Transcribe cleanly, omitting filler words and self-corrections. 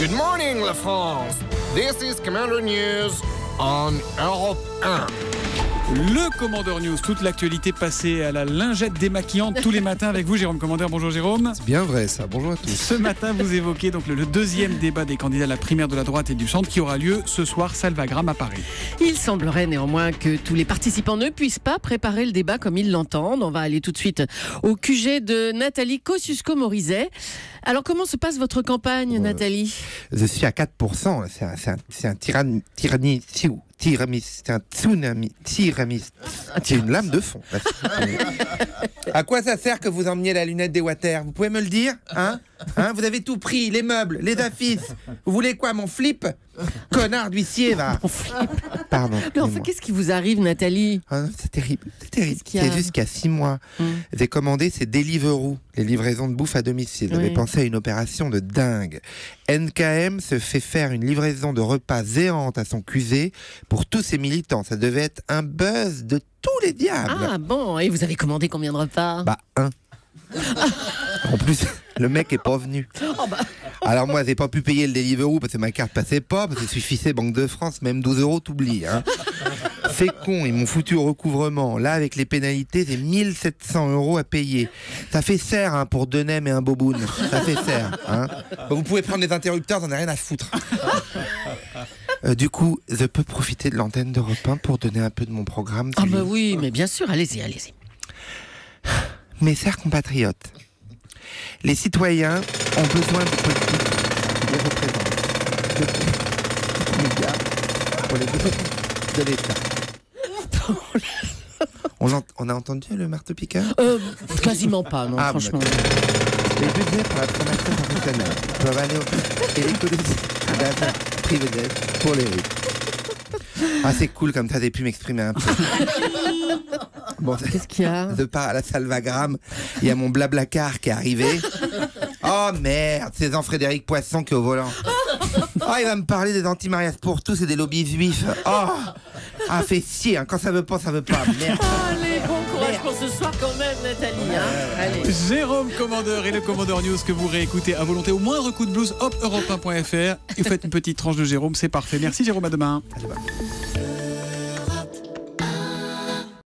Good morning, la France. This is Commandeur News on Europe 1. Le Commandeur News, toute l'actualité passée à la lingette démaquillante tous les matins avec vous, Jérôme Commandeur. Bonjour Jérôme. C'est bien vrai ça, bonjour à tous. Ce matin, vous évoquez donc le deuxième débat des candidats à la primaire de la droite et du centre qui aura lieu ce soir, salle Wagram à Paris. Il semblerait néanmoins que tous les participants ne puissent pas préparer le débat comme ils l'entendent. On va aller tout de suite au QG de Nathalie Kosciusko-Morizet. Alors comment se passe votre campagne, Nathalie? Je suis à 4%, c'est un tsunami, c'est une lame de fond. À quoi ça sert que vous emmeniez la lunette des Water? Vous pouvez me le dire, hein? Vous avez tout pris, les meubles, les affiches. Vous voulez quoi, mon flip? Connard d'huissier, va. Pardon. Qu'est-ce qui vous arrive, Nathalie? C'est terrible, c'est terrible. C'est jusqu'à 6 mois. J'ai commandé ces Deliveroo, les livraisons de bouffe à domicile. J'avais pensé à une opération de dingue. NKM se fait faire une livraison de repas géante à son QG pour tous ses militants. Ça devait être un buzz de tous les diables. Ah bon? Et vous avez commandé combien de repas? Bah, un. En plus, le mec est pas venu. Alors moi, j'ai pas pu payer le Deliveroo parce que ma carte passait pas, parce que suffisait Banque de France, même 12 €, t'oublies. Hein. C'est con, ils m'ont foutu au recouvrement. Là, avec les pénalités, c'est 1700 € à payer. Ça fait serre hein, pour deux nems et un boboun. Ça fait serre. Hein. Vous pouvez prendre les interrupteurs, j'en ai rien à foutre. Du coup, je peux profiter de l'antenne d'Europe 1 pour donner un peu de mon programme. Ah bah oui, mais bien sûr, allez-y, allez-y. Mes chers compatriotes, les citoyens ont besoin de politiques qui les représentent, de petits médias pour les politiques de l'État. On a entendu le marteau-piqueur? Quasiment pas, non, franchement. Les budgets pour la formation professionnelle peuvent aller au... et l'économie d'un privilège pour les riches. Ah, c'est cool, comme ça, j'ai pu m'exprimer un peu. Bon, qu'est-ce qu'il y a? De part à la salle Wagram, il y a mon blablacar qui est arrivé. Oh merde, c'est Jean-Frédéric Poisson qui est au volant. Oh, il va me parler des anti-mariages pour tous et des lobbies juifs. Oh, ah, fait chier, hein. Quand ça veut pas, ça veut pas. Merde. Allez, bon courage pour ce soir quand même, Nathalie. Hein. Allez. Jérôme Commandeur et le Commandeur News que vous réécoutez à volonté, au moindre coup de blues, hop, Europe 1.fr. Et faites une petite tranche de Jérôme, c'est parfait. Merci Jérôme, à demain. À demain.